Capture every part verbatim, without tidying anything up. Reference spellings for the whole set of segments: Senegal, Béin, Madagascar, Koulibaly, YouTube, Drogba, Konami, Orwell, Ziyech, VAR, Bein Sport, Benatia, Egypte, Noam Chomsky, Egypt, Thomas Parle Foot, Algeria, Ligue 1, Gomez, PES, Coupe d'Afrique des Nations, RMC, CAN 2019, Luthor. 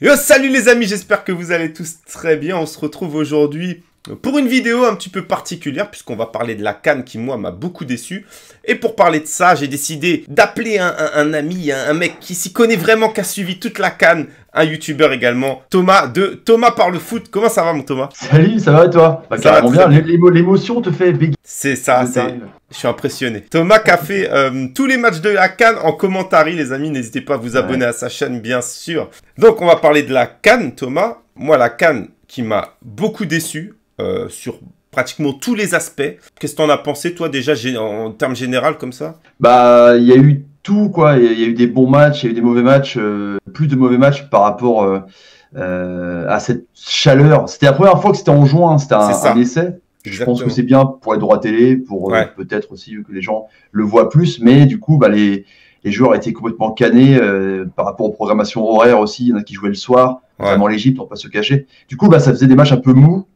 Yo, salut les amis, j'espère que vous allez tous très bien. On se retrouve aujourd'hui pour une vidéo un petit peu particulière puisqu'on va parler de la CAN qui, moi, m'a beaucoup déçu. Et pour parler de ça, j'ai décidé d'appeler un, un, un ami, un, un mec qui s'y connaît vraiment, qui a suivi toute la CAN, un youtubeur également, Thomas de Thomas Parle Foot. Comment ça va, mon Thomas? Salut, ça va et toi? Bah, ça va bien, l'émotion te fait bégayer. C'est ça, c'est... Je suis impressionné. Thomas qui a fait euh, tous les matchs de la CAN en commentaire, les amis. N'hésitez pas à vous abonner ouais. à sa chaîne, bien sûr. Donc, on va parler de la CAN, Thomas. Moi, la CAN qui m'a beaucoup déçu euh, sur pratiquement tous les aspects. Qu'est-ce que t'en as pensé, toi, déjà, en termes généraux, comme ça? Bah, il y a eu tout, quoi. Il y, y a eu des bons matchs, il y a eu des mauvais matchs, euh, plus de mauvais matchs par rapport euh, euh, à cette chaleur. C'était la première fois que c'était en juin, c'était un, un essai. Exactement. Je pense que c'est bien pour les droits télé, pour ouais. euh, peut-être aussi que les gens le voient plus. Mais du coup, bah, les, les joueurs étaient complètement canés euh, par rapport aux programmations horaires aussi. Il y en a qui jouaient le soir, ouais. notamment l'Egypte, pour ne pas se cacher. Du coup, bah, ça faisait des matchs un peu mous.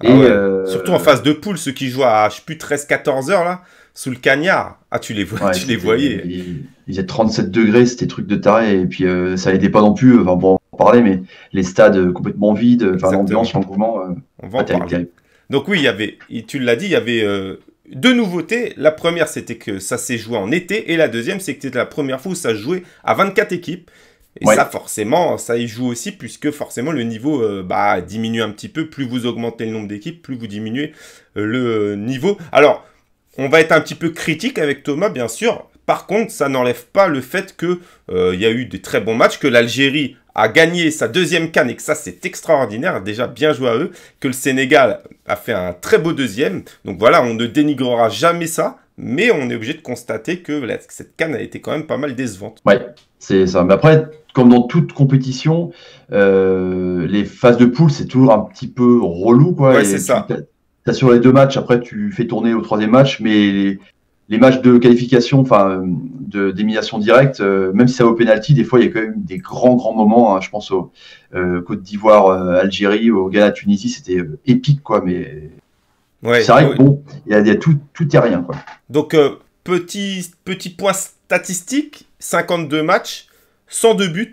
Ah et, ouais. euh, surtout en phase de poule, ceux qui jouent à je sais plus treize quatorze heures, là, sous le cagnard. Ah, tu les, vois, ouais, tu les voyais. Il faisait trente-sept degrés, c'était truc de taré. Et puis, euh, ça n'aidait pas non plus. Enfin, bon, on va en parler, mais les stades complètement vides, enfin, l'ambiance, le mouvement. Euh, on va en parler. Donc oui, il y avait, tu l'as dit, il y avait euh, deux nouveautés. La première, c'était que ça s'est joué en été. Et la deuxième, c'est que c'était la première fois où ça se jouait à vingt-quatre équipes. Et ouais. ça, forcément, ça y joue aussi, puisque forcément, le niveau euh, bah, diminue un petit peu. Plus vous augmentez le nombre d'équipes, plus vous diminuez euh, le niveau. Alors, on va être un petit peu critique avec Thomas, bien sûr. Par contre, ça n'enlève pas le fait qu'il euh, y a eu des très bons matchs, que l'Algérie a gagné sa deuxième CAN et que ça, c'est extraordinaire. Déjà, bien joué à eux. Que le Sénégal a fait un très beau deuxième. Donc voilà, on ne dénigrera jamais ça. Mais on est obligé de constater que là, cette CAN a été quand même pas mal décevante. Ouais, c'est ça. Mais après, comme dans toute compétition, euh, les phases de poule, c'est toujours un petit peu relou, quoi. Ouais, c'est ça. T'as sur les deux matchs, après, tu fais tourner au troisième match, mais... Les... Les matchs de qualification, enfin de d'élimination directe, euh, même si ça va au pénalty, des fois il y a quand même des grands grands moments. Hein, je pense aux euh, Côte d'Ivoire, euh, Algérie, au Ghana, Tunisie, c'était euh, épique, quoi. Mais ouais, c'est vrai ouais. que bon, il y a, y a tout, tout est rien, quoi. Donc euh, petit petit point statistique, cinquante-deux matchs, cent deux buts.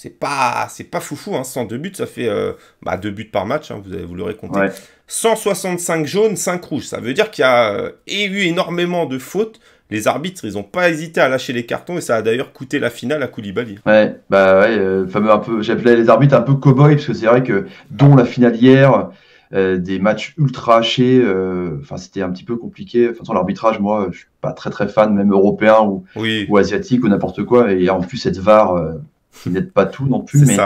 C'est pas, c'est pas foufou, hein. cent deux buts, ça fait euh, bah, deux buts par match, hein, vous, vous l'aurez compté. Ouais. cent soixante-cinq jaunes, cinq rouges. Ça veut dire qu'il y a euh, eu énormément de fautes. Les arbitres, ils n'ont pas hésité à lâcher les cartons et ça a d'ailleurs coûté la finale à Koulibaly. Ouais, bah ouais, euh, fameux un peu. J'appelais les arbitres un peu cow-boy parce que c'est vrai que, dont la finale hier, euh, des matchs ultra hachés, enfin, euh, c'était un petit peu compliqué. De toute façon, l'arbitrage, moi, je suis pas très très fan, même européen ou, oui. ou asiatique ou n'importe quoi. Et en plus, cette V A R. Euh, qui n'aident pas tout non plus, mais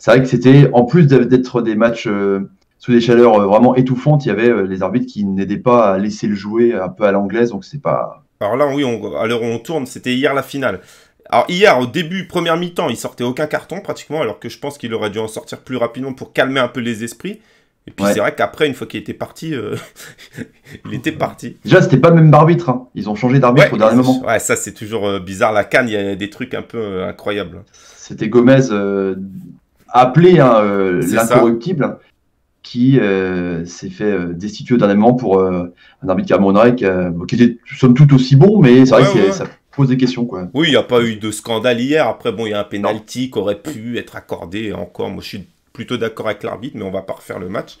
c'est vrai que c'était, en plus d'être des matchs euh, sous des chaleurs euh, vraiment étouffantes, il y avait euh, les arbitres qui n'aidaient pas à laisser le jouer un peu à l'anglaise, donc c'est pas... Alors là, oui, on, à l'heure où on tourne, c'était hier la finale. Alors hier, au début, première mi-temps, il sortait aucun carton pratiquement, alors que je pense qu'il aurait dû en sortir plus rapidement pour calmer un peu les esprits. Et puis ouais. c'est vrai qu'après, une fois qu'il était parti, euh, il était parti. Déjà, c'était pas le même arbitre. Hein. Ils ont changé d'arbitre ouais, au dernier moment. Ouais, ça, c'est toujours euh, bizarre. La CAN, il y a des trucs un peu euh, incroyables. C'était Gomez, euh, appelé hein, euh, l'incorruptible, qui euh, s'est fait euh, destituer au dernier moment pour euh, un arbitre Camerounais euh, qui était somme toute aussi bon, mais c'est vrai ouais, que ouais. ça pose des questions. Quoi. Oui, il n'y a pas eu de scandale hier. Après, bon, il y a un pénalty qui aurait pu être accordé encore. Moi, je suis plutôt d'accord avec l'arbitre, mais on va pas refaire le match.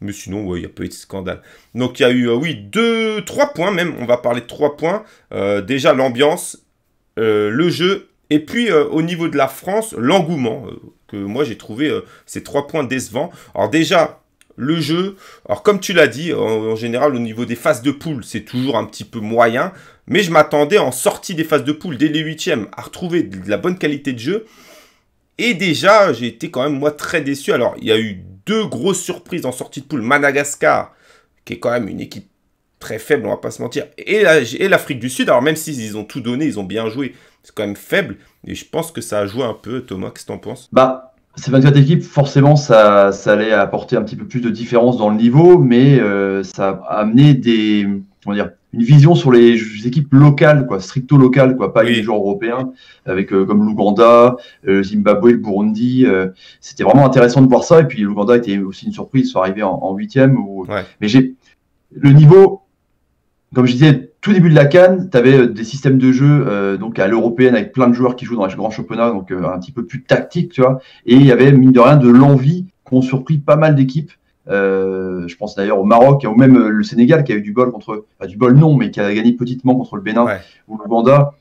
Mais sinon, il ouais, y a pas eu de scandale. Donc, il y a eu, euh, oui, deux, trois points même. On va parler de trois points. Euh, déjà, l'ambiance, euh, le jeu. Et puis, euh, au niveau de la France, l'engouement. Euh, que moi, j'ai trouvé euh, ces trois points décevants. Alors déjà, le jeu. Alors, comme tu l'as dit, en, en général, au niveau des phases de poule, c'est toujours un petit peu moyen. Mais je m'attendais, en sortie des phases de poule, dès les huitièmes, à retrouver de la bonne qualité de jeu. Et déjà, j'ai été quand même, moi, très déçu. Alors, il y a eu deux grosses surprises en sortie de poule. Madagascar, qui est quand même une équipe très faible, on va pas se mentir. Et l'Afrique du Sud, alors même s'ils ont tout donné, ils ont bien joué, c'est quand même faible. Et je pense que ça a joué un peu. Thomas, qu'est-ce que t'en penses? Bah, ces vingt-quatre équipes, forcément, ça, ça allait apporter un petit peu plus de différence dans le niveau, mais euh, ça a amené des... Comment dire, une vision sur les équipes locales, quoi, stricto locales, quoi, pas oui. les joueurs européens, avec euh, comme l'Ouganda, le euh, Zimbabwe, le Burundi. Euh, C'était vraiment intéressant de voir ça. Et puis l'Ouganda était aussi une surprise, ils sont arrivés en huitième. Ou... Ouais. Mais j'ai le niveau, comme je disais, tout début de la CAN, tu avais des systèmes de jeu euh, donc à l'européenne avec plein de joueurs qui jouent dans les grands championnats, donc euh, un petit peu plus tactique, tu vois. Et il y avait, mine de rien, de l'envie qu'ont surpris pas mal d'équipes. Euh, je pense d'ailleurs au Maroc ou même le Sénégal qui a eu du bol contre, enfin du bol non, mais qui a gagné petitement contre le Bénin ouais. ou l'Ouganda.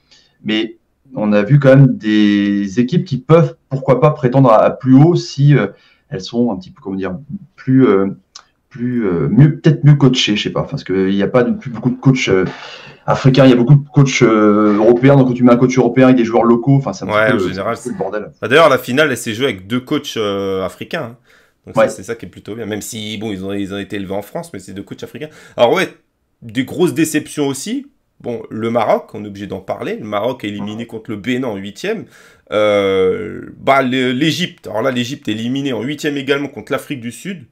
Mais on a vu quand même des équipes qui peuvent, pourquoi pas, prétendre à, à plus haut si euh, elles sont un petit peu, comment dire, plus... Euh, Plus, euh, mieux, peut-être mieux coaché, je sais pas, parce qu'il n'y a pas de, plus beaucoup de coachs euh, africains, il y a beaucoup de coachs euh, européens, donc quand tu mets un coach européen avec des joueurs locaux, enfin c'est un ouais, peu, en le, général, peu le bordel. Bah, d'ailleurs, la finale, elle s'est jouée avec deux coachs euh, africains, hein. Donc ouais. c'est ça qui est plutôt bien, même si bon, ils ont, ils ont été élevés en France, mais c'est deux coachs africains. Alors ouais, des grosses déceptions aussi. Bon, le Maroc, on est obligé d'en parler. Le Maroc est éliminé contre le Bénin en huitième. Euh, bah, l'Égypte, alors là, l'Égypte est éliminée en huitième également contre l'Afrique du Sud.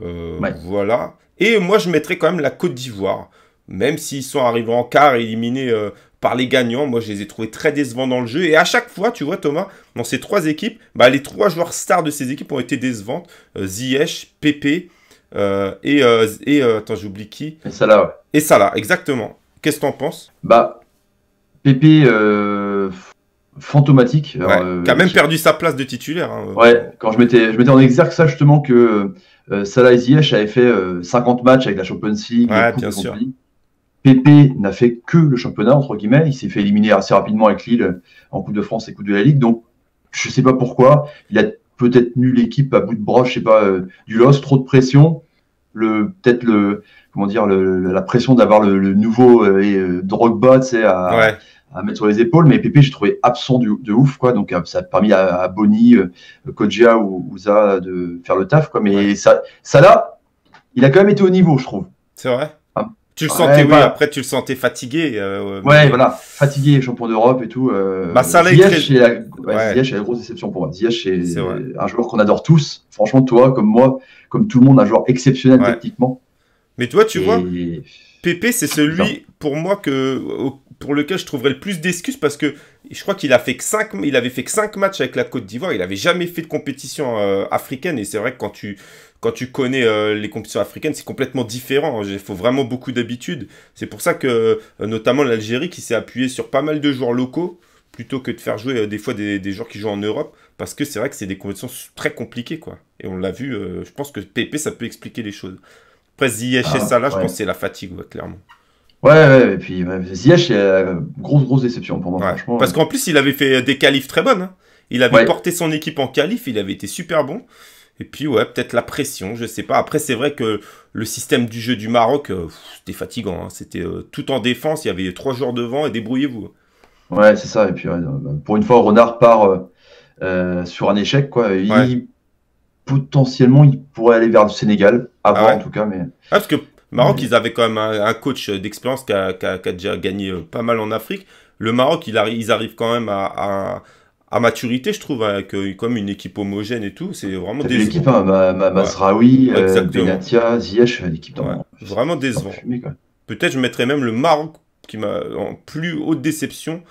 Euh, ouais. Voilà. Et moi, je mettrais quand même la Côte d'Ivoire. Même s'ils sont arrivés en quart et éliminés euh, par les gagnants, moi, je les ai trouvés très décevants dans le jeu. Et à chaque fois, tu vois, Thomas, dans ces trois équipes, bah, les trois joueurs stars de ces équipes ont été décevantes. Euh, Ziyech, Pépé euh, et... Euh, et euh, attends, j'oublie qui. Et Salah, ouais. Et Salah, exactement. Qu'est-ce que t'en penses? Bah, Pépé... Euh... fantomatique. Ouais, euh, qui a même je... perdu sa place de titulaire. Hein. Ouais, quand je mettais, je mettais en exergue ça justement que euh, Salah et Ziyech avaient fait euh, cinquante matchs avec la Champions League. Ouais, bien sûr. Pépé n'a fait que le championnat, entre guillemets. Il s'est fait éliminer assez rapidement avec Lille en Coupe de France et Coupe de la Ligue. Donc, je sais pas pourquoi. Il a peut-être tenu l'équipe à bout de bras, je sais pas, euh, du loss, trop de pression. Le, peut-être le, comment dire, le, la pression d'avoir le, le nouveau euh, euh, Drogba, tu sais, à. Ouais. à mettre sur les épaules, mais Pépé, j'ai trouvé absent du, de ouf, quoi. Donc, ça a permis à, à Boni, euh, Kodja ou Ouza de faire le taf, quoi. Mais ouais. ça, ça là, il a quand même été au niveau, je trouve. C'est vrai. Hein tu le ouais, sentais, ouais. Après, tu le sentais fatigué. Euh, ouais, mais... voilà. Fatigué, champion d'Europe et tout. Euh, bah, ça Ziyech, la... ouais, ouais. Ziyech, c'est la grosse déception pour moi. Ziyech, c'est un joueur qu'on adore tous. Franchement, toi, comme moi, comme tout le monde, un joueur exceptionnel ouais. techniquement. Mais toi, tu et... vois, Pépé, c'est celui, non. pour moi, que... pour lequel je trouverais le plus d'excuses parce que je crois qu'il a fait que cinq, il avait fait que cinq matchs avec la Côte d'Ivoire, il n'avait jamais fait de compétition euh, africaine et c'est vrai que quand tu, quand tu connais euh, les compétitions africaines, c'est complètement différent, il faut vraiment beaucoup d'habitude. C'est pour ça que notamment l'Algérie qui s'est appuyée sur pas mal de joueurs locaux plutôt que de faire jouer euh, des fois des, des joueurs qui jouent en Europe parce que c'est vrai que c'est des compétitions très compliquées quoi. Et on l'a vu, euh, je pense que Pépé ça peut expliquer les choses. Après Ziyech et Salah, je pense que c'est la fatigue ouais, clairement. Ouais, ouais, et puis ouais, Ziyech, euh, grosse, grosse déception pour moi, ouais, franchement. Parce qu'en plus, il avait fait des qualifs très bonnes. Hein. Il avait ouais. porté son équipe en qualif, il avait été super bon. Et puis, ouais, peut-être la pression, je sais pas. Après, c'est vrai que le système du jeu du Maroc, euh, c'était fatigant. Hein. C'était euh, tout en défense, il y avait trois joueurs devant et débrouillez-vous. Ouais, c'est ça. Et puis, ouais, pour une fois, Renard part euh, euh, sur un échec, quoi. Il, ouais. Potentiellement, il pourrait aller vers le Sénégal, avant ah ouais. en tout cas. Mais... Ah, parce que... Maroc, ils avaient quand même un, un coach d'expérience qui a, qui, a, qui a déjà gagné pas mal en Afrique. Le Maroc, il arri ils arrivent quand même à, à, à maturité, je trouve, avec comme une équipe homogène et tout. C'est vraiment décevant. L'équipe, hein, ma, ma, Mazraoui, ouais, euh, Benatia, Ziyech, l'équipe dans ouais, vraiment décevant. Peut-être je mettrais même le Maroc qui m'a en plus haute déception.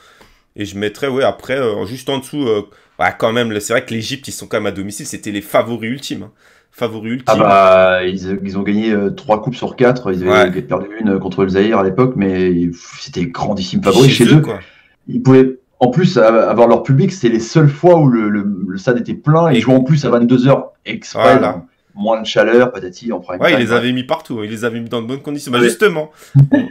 Et je mettrais, ouais, après, euh, juste en dessous, euh, bah, quand même, c'est vrai que l'Égypte, ils sont quand même à domicile, c'était les favoris ultimes. Hein. Favoris ultimes. Ah bah, ils, ils ont gagné trois euh, coupes sur quatre. Ils avaient ouais. perdu une contre le Zaïre à l'époque, mais c'était grandissime favori chez, chez eux. eux. Quoi. Ils pouvaient, en plus, avoir leur public. C'était les seules fois où le, le, le stade était plein. Et ils jouaient en plus à vingt-deux heures exprès. Voilà. Moins de chaleur, patati, en prime. Ouais, ils les avaient mis partout. Ils les avaient mis dans de bonnes conditions. Bah, ouais. Justement,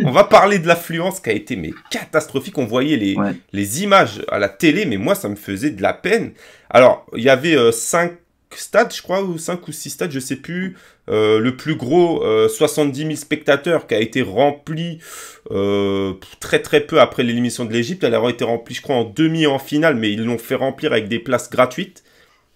on va parler de l'affluence qui a été mais catastrophique. On voyait les, ouais. les images à la télé, mais moi, ça me faisait de la peine. Alors, il y avait euh, cinq stades, je crois, ou cinq ou six stades, je sais plus. Euh, le plus gros, euh, soixante-dix mille spectateurs, qui a été rempli euh, très très peu après l'élimination de l'Égypte. Elle a été remplie, je crois, en demi et en finale, mais ils l'ont fait remplir avec des places gratuites.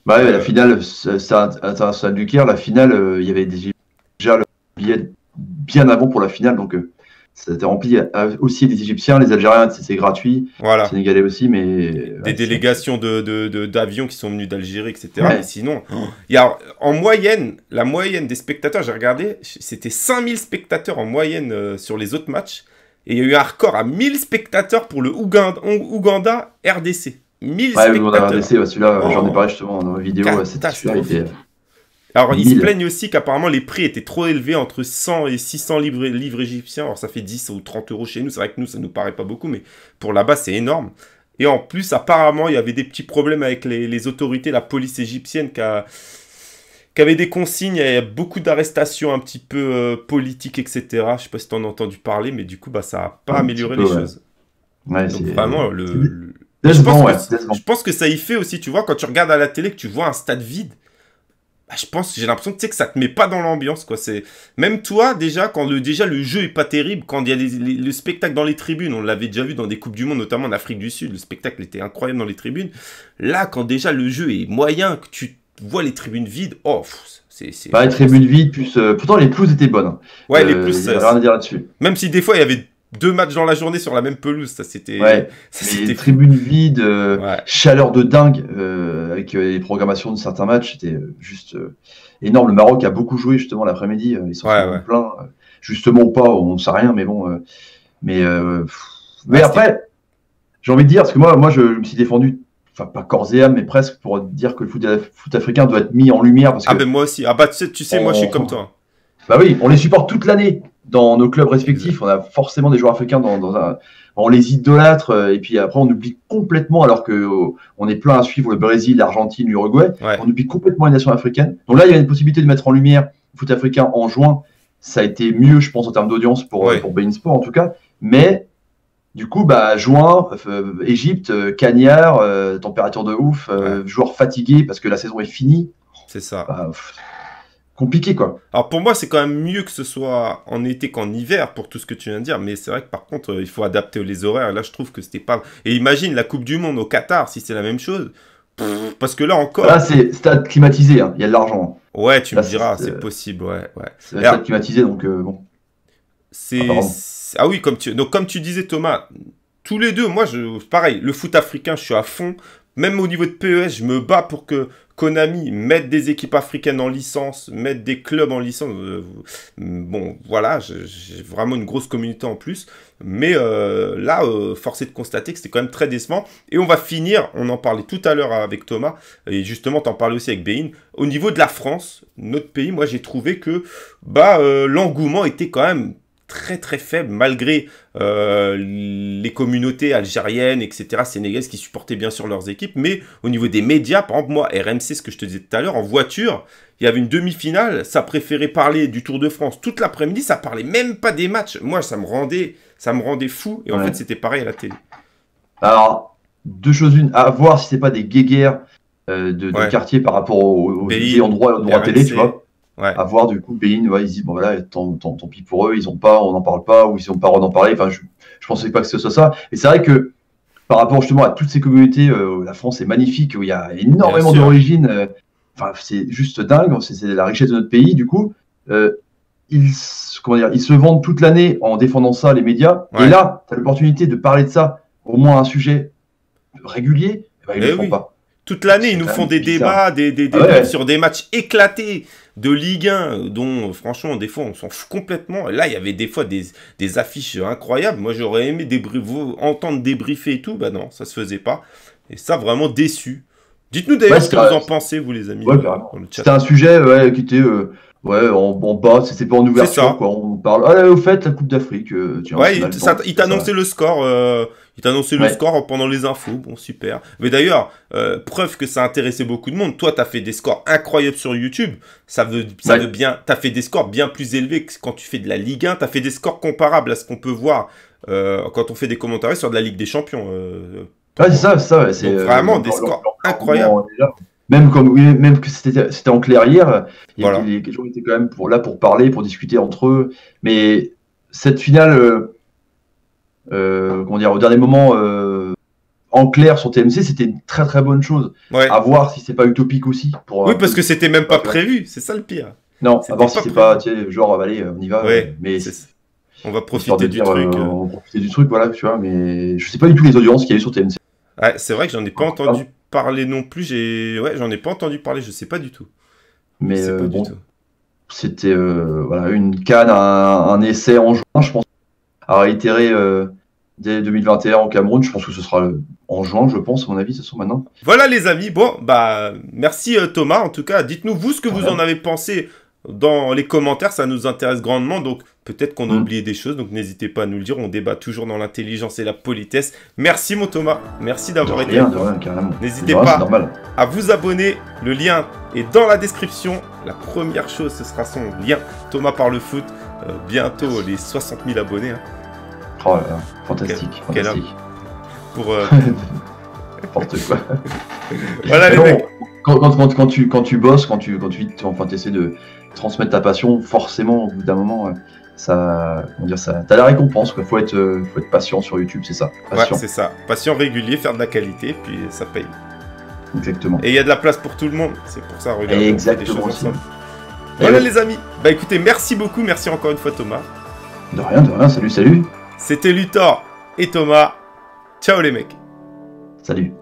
Bah ouais, euh, la finale, c'est international du Caire. La finale, euh, il y avait déjà le billet bien avant pour la finale, donc euh, ça a été rempli à, aussi des Égyptiens, les Algériens, c'est gratuit, voilà. Les Sénégalais aussi, mais... Des ouais, délégations d'avions de, de, de, qui sont venus d'Algérie, et cetera. Ouais. Mais sinon, oh. y a, en moyenne, la moyenne des spectateurs, j'ai regardé, c'était cinq mille spectateurs en moyenne euh, sur les autres matchs, et il y a eu un record à mille spectateurs pour le Ouganda-R D C. mille ouais, spectateurs. Ouais, le Ouganda-R D C, ouais, celui-là, oh. j'en ai parlé justement dans ma vidéo, c'était super. Alors, mille. Ils se plaignent aussi qu'apparemment, les prix étaient trop élevés, entre cent et six cents livres, livres égyptiens. Alors, ça fait dix ou trente euros chez nous. C'est vrai que nous, ça nous paraît pas beaucoup, mais pour là-bas, c'est énorme. Et en plus, apparemment, il y avait des petits problèmes avec les, les autorités, la police égyptienne qui a... qui avait des consignes, il y a beaucoup d'arrestations un petit peu euh, politiques, et cetera. Je ne sais pas si tu en as entendu parler, mais du coup, bah, ça n'a pas un amélioré peu, les ouais. choses. Ouais, donc vraiment, le, le... Je, pense ouais, que, je pense que ça y fait aussi, tu vois, quand tu regardes à la télé, que tu vois un stade vide, bah, je pense, j'ai l'impression que ça ne te met pas dans l'ambiance. Même toi, déjà, quand le, déjà, le jeu n'est pas terrible, quand il y a les, les, le spectacle dans les tribunes, on l'avait déjà vu dans des Coupes du Monde, notamment en Afrique du Sud, le spectacle était incroyable dans les tribunes. Là, quand déjà le jeu est moyen, que tu vois les tribunes vides, oh, c'est... Bah, les tribunes vides, plus... Euh, pourtant, les pelouses étaient bonnes. Ouais, euh, les pelouses... Il n'y a rien à dire là-dessus. Même si, des fois, il y avait deux matchs dans la journée sur la même pelouse, ça, c'était... Ouais, ça, mais les tribunes vides, euh, ouais. chaleur de dingue, euh, avec euh, les programmations de certains matchs, c'était juste euh, énorme. Le Maroc a beaucoup joué, justement, l'après-midi. Ils sont ouais, ouais. plein. Justement ou pas, on ne sait rien, mais bon... Euh, mais euh, pff, mais ouais, après, j'ai envie de dire, parce que moi, moi je, je me suis défendu... Enfin, pas corps et âme, mais presque pour dire que le foot, le foot africain doit être mis en lumière. Parce que ah, ben moi aussi. Ah, bah, tu sais, tu sais on... moi, je suis comme toi. Bah oui, on les supporte toute l'année dans nos clubs respectifs. On a forcément des joueurs africains dans, dans un. On les idolâtre et puis après, on oublie complètement, alors que oh, on est plein à suivre le Brésil, l'Argentine, l'Uruguay. Ouais. On oublie complètement les nations africaines. Donc là, il y a une possibilité de mettre en lumière le foot africain en juin. Ça a été mieux, je pense, en termes d'audience pour, ouais. pour Bein Sport, en tout cas. Mais. Du coup, bah, juin, Égypte, euh, euh, cagnard, euh, température de ouf, euh, ouais. joueurs fatigués parce que la saison est finie. C'est ça. Bah, pff, compliqué, quoi. Alors, pour moi, c'est quand même mieux que ce soit en été qu'en hiver, pour tout ce que tu viens de dire. Mais c'est vrai que, par contre, euh, il faut adapter les horaires. Et là, je trouve que c'était pas... Et imagine la Coupe du Monde au Qatar, si c'est la même chose. Pff, parce que là, encore... Là, c'est stade climatisé, il hein. y a de l'argent. Ouais, tu là, me diras, c'est possible, ouais. ouais. C'est un stade alors... climatisé, donc euh, bon. C'est... Ah, ah oui, comme tu... Donc, comme tu disais, Thomas, tous les deux, moi, je... pareil, le foot africain, je suis à fond. Même au niveau de P E S, je me bats pour que Konami mette des équipes africaines en licence, mette des clubs en licence. Bon, voilà, j'ai vraiment une grosse communauté en plus. Mais euh, là, euh, force est de constater que c'était quand même très décevant. Et on va finir, on en parlait tout à l'heure avec Thomas, et justement, t'en parlais aussi avec Béin. Au niveau de la France, notre pays, moi, j'ai trouvé que bah, euh, l'engouement était quand même... très très faible, malgré euh, les communautés algériennes, et cetera, sénégalaises, qui supportaient bien sûr leurs équipes, mais au niveau des médias, par exemple, moi, R M C, ce que je te disais tout à l'heure, en voiture, il y avait une demi-finale, ça préférait parler du Tour de France toute l'après-midi, ça parlait même pas des matchs. Moi, ça me rendait, ça me rendait fou, et en ouais. fait, c'était pareil à la télé. Alors, deux choses, une, à voir si c'est pas des guéguerres euh, de, ouais. de quartier par rapport aux, aux Béin, endroits, endroits R M C, télé, tu vois. Ouais. À voir du coup Béin, ouais, ils disent bon voilà, tant, tant, tant pis pour eux, ils ont pas, on n'en parle pas, ou ils n'ont pas le droit d'en parler. Enfin, je, je pensais pas que ce soit ça. Et c'est vrai que par rapport justement à toutes ces communautés, euh, la France est magnifique, où il y a énormément d'origines. Euh, enfin, c'est juste dingue, c'est la richesse de notre pays. Du coup, euh, ils, comment dire, ils se vendent toute l'année en défendant ça, les médias. Ouais. Et là, tu as l'opportunité de parler de ça, au moins un sujet régulier. Et ben, ils ne le font oui. pas. Toute l'année, ils nous font des bizarre. débats, des, des, des ah ouais, débats ouais. sur des matchs éclatés de Ligue un, dont franchement, des fois, on s'en fout complètement. Là, il y avait des fois des, des affiches incroyables. Moi, j'aurais aimé vous entendre débriefer et tout. Bah non, ça se faisait pas. Et ça, vraiment déçu. Dites-nous d'ailleurs ouais, ce que vous en pensez, vous les amis. Ouais, c'était un sujet ouais, qui était euh, ouais, en, en bas, c'était pas en ouverture. Quoi. On parle, ah, là, au fait, la Coupe d'Afrique. Euh, ouais, il t'annonçait le score. Euh, il t'annonçait ouais. le score pendant les infos. Bon, super. Mais d'ailleurs, euh, preuve que ça intéressait beaucoup de monde. Toi, t'as fait des scores incroyables sur YouTube. Ça veut, ça ouais. veut bien. T'as fait des scores bien plus élevés que quand tu fais de la Ligue un. T'as fait des scores comparables à ce qu'on peut voir euh, quand on fait des commentaires sur de la Ligue des Champions. Euh, Ouais, c'est ça, ça ouais. c'est vraiment euh, des scores incroyables. Même comme même que c'était en clair hier, voilà. les, les gens étaient quand même pour là pour parler, pour discuter entre eux. Mais cette finale, euh, euh, comment dire, au dernier moment, euh, en clair sur T M C, c'était une très très bonne chose. Ouais. À voir si c'est pas utopique aussi. Pour, oui, parce euh, que c'était même pas prévu. C'est ça le pire. Non, à voir si c'est pas, tu sais, genre, allez, on y va. Ouais, mais on va profiter du dire, truc. Euh, on va profiter du truc, voilà, tu vois. Mais je sais pas du tout les audiences qu'il y a eu sur T M C. Ah, c'est vrai que j'en ai pas entendu parler non plus. J'ai, ouais, j'en ai pas entendu parler. Je sais pas du tout. Mais euh, bon, c'était euh, voilà, une canne, un, un essai en juin, je pense, à réitérer euh, dès deux mille vingt et un au Cameroun. Je pense que ce sera en juin, je pense, à mon avis, ce sont maintenant. Voilà les amis, bon, bah merci Thomas, en tout cas, dites-nous vous ce que voilà. vous en avez pensé dans les commentaires, ça nous intéresse grandement, donc peut-être qu'on a mmh. oublié des choses, donc n'hésitez pas à nous le dire, on débat toujours dans l'intelligence et la politesse. Merci mon Thomas, merci d'avoir été là. N'hésitez pas à vous abonner, le lien est dans la description, la première chose ce sera son lien, Thomas Parle Foot, euh, bientôt merci. Les soixante mille abonnés. Hein. Oh là là, fantastique, quel, fantastique. Quel pour... Euh... N'importe quoi. Voilà les bon, mecs. Quand, quand, quand, quand, tu, quand tu bosses, quand tu, quand tu enfin, essaies de transmettre ta passion, forcément, au bout d'un moment, ça, on dire ça, t'as la récompense. Il faut être, faut être patient sur YouTube, c'est ça. Patient. Ouais, c'est ça. Patient, régulier, faire de la qualité, puis ça paye. Exactement. Et il y a de la place pour tout le monde. C'est pour ça, regarde. Exactement. Des voilà ouais. les amis. Bah écoutez, merci beaucoup. Merci encore une fois, Thomas. De rien, de rien. Salut, salut. C'était Luthor et Thomas. Ciao les mecs. Salut.